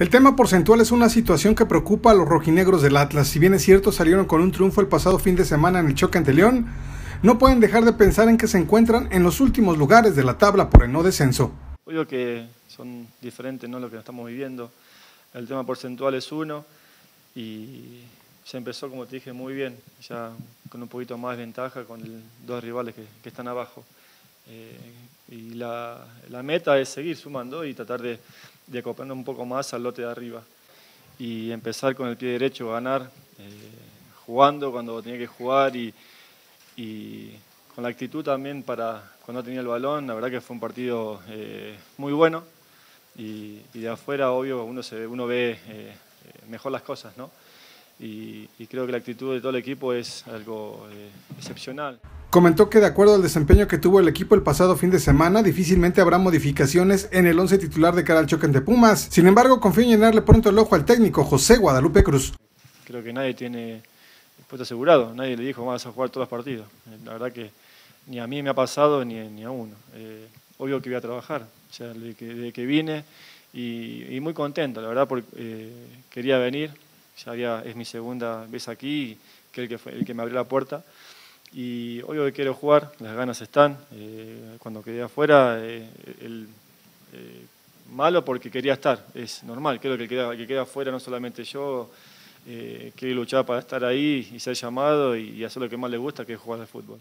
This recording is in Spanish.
El tema porcentual es una situación que preocupa a los rojinegros del Atlas. Si bien es cierto salieron con un triunfo el pasado fin de semana en el choque ante León, no pueden dejar de pensar en que se encuentran en los últimos lugares de la tabla por el no descenso. Obvio que son diferentes, ¿no?, lo que estamos viviendo. El tema porcentual es uno y ya empezó, como te dije, muy bien, ya con un poquito más de ventaja con dos rivales que están abajo. Y la meta es seguir sumando y tratar de acoplarnos un poco más al lote de arriba y empezar con el pie derecho a ganar, jugando cuando tenía que jugar y con la actitud también para cuando tenía el balón. La verdad que fue un partido muy bueno y de afuera, obvio, uno ve mejor las cosas, ¿no? Y creo que la actitud de todo el equipo es algo excepcional. Comentó que de acuerdo al desempeño que tuvo el equipo el pasado fin de semana, difícilmente habrá modificaciones en el 11 titular de cara al choque ante Pumas. Sin embargo, confío en llenarle pronto el ojo al técnico José Guadalupe Cruz. Creo que nadie tiene puesto asegurado, nadie le dijo vas a jugar todos los partidos. La verdad que ni a mí me ha pasado ni a uno. Obvio que voy a trabajar, o sea, desde que vine y muy contento, la verdad, porque quería venir. Es mi segunda vez aquí, que el que me abrió la puerta. Y obvio que quiero jugar, las ganas están. Cuando quedé afuera, malo porque quería estar, es normal. Creo que el que queda afuera, no solamente yo, quiere luchar para estar ahí y ser llamado y hacer lo que más le gusta, que es jugar al fútbol.